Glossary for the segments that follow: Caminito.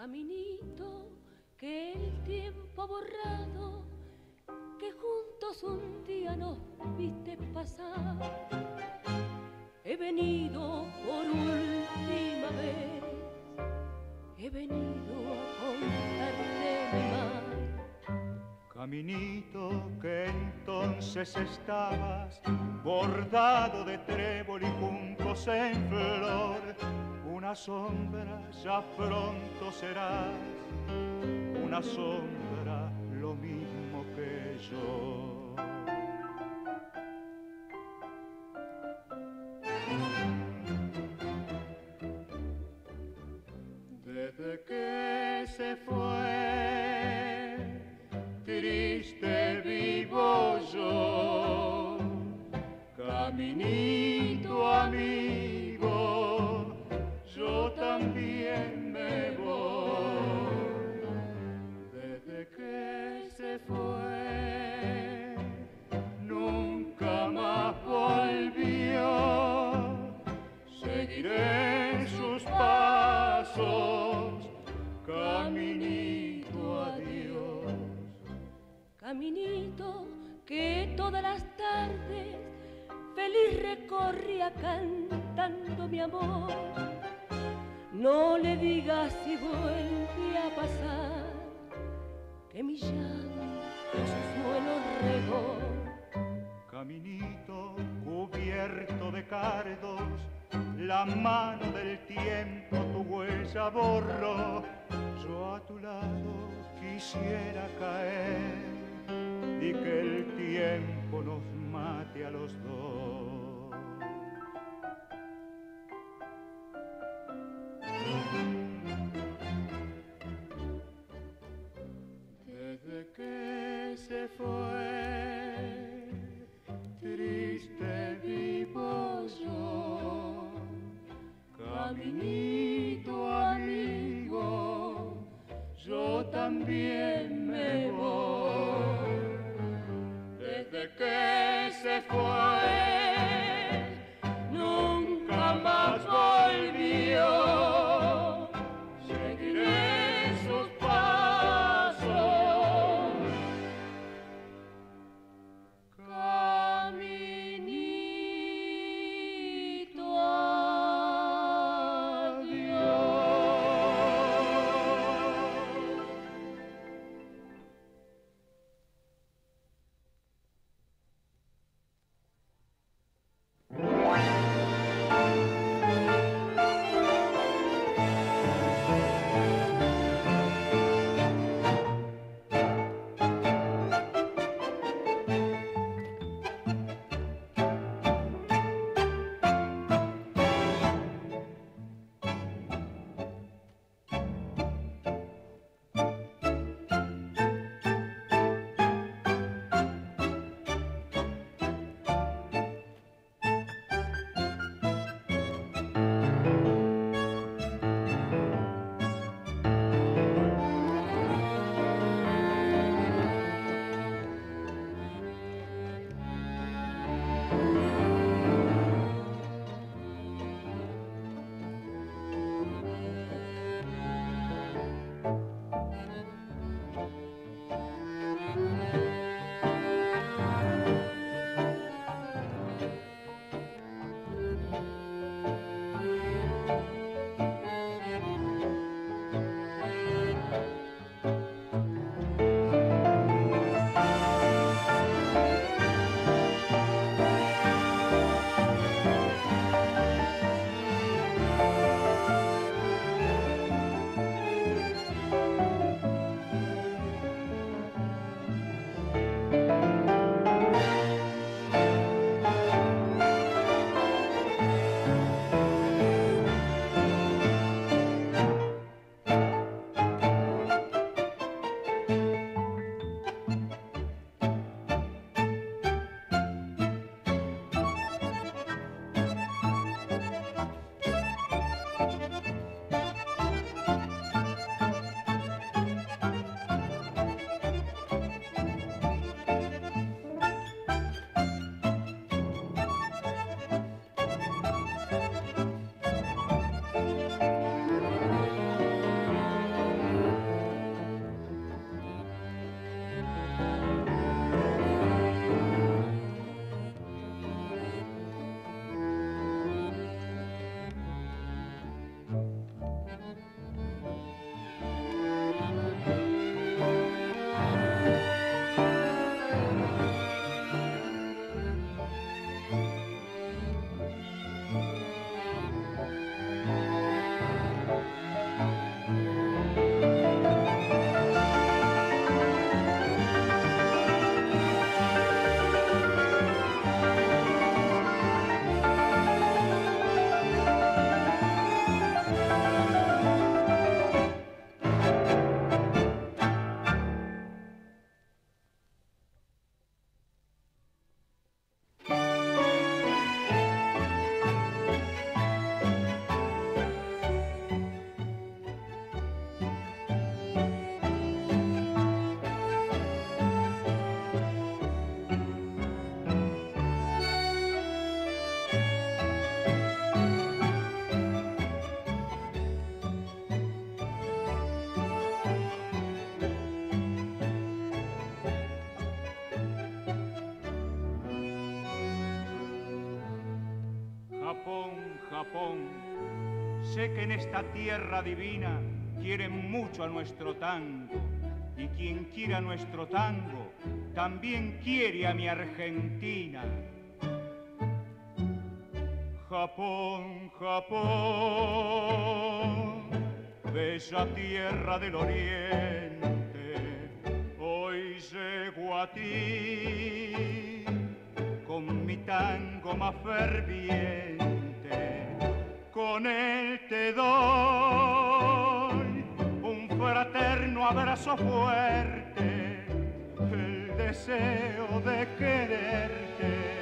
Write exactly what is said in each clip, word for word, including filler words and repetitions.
caminito que el tiempo ha borrado, que juntos un día nos viste pasar. He venido por última vez, he venido a contarte mi mal. Caminito que entonces estabas bordado de trébol y juntos en flor, una sombra ya pronto serás, una sombra lo mismo que yo. Desde que se fue, triste vivo yo, caminito amigo, yo también me voy. Desde que se fue, nunca más volvió, seguiré sus pasos. Caminito, adiós. Caminito que todas las tardes feliz recorría cantando mi amor. No le digas si vuelve a pasar que mi llanto su suelo regó. Caminito cubierto de cardos, la mano del tiempo tu huella borró. Yo a tu lado quisiera caer y que el tiempo nos mate a los dos. Desde que se fue, triste vivo yo, caminito amigo, yo también me voy. Desde que se fue, nunca más volvió. Seguiré sus pasos. Caminito, adiós. galpón. Sé que en esta tierra divina quieren mucho a nuestro tango, y quien quiera nuestro tango también quiere a mi Argentina. Japón, Japón, bella tierra del oriente, hoy llego a ti con mi tango más ferviente, con él te doy un fraterno abrazo fuerte, el deseo de quererte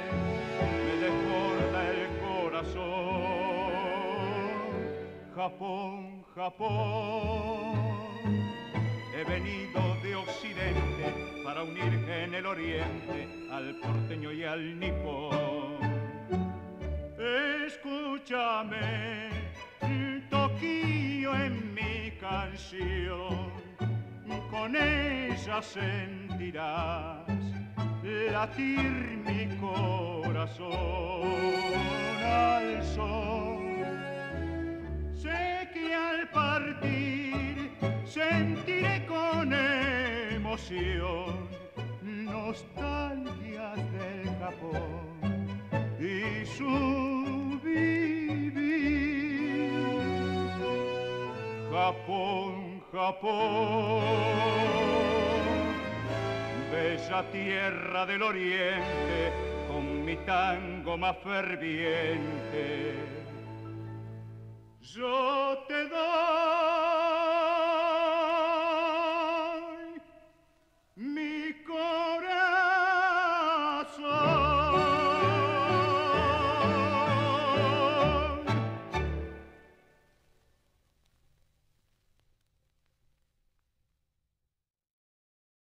me desborda el corazón. Japón, Japón, he venido de Occidente para unir en el Oriente al porteño y al nipón. Escúchame, toquillo en mi canción, con ella sentirás latir mi corazón al son. Sé que al partir sentiré con emoción nostalgias del Japón y su vivir. Japón, Japón, bella tierra del oriente, con mi tango más ferviente, yo te doy.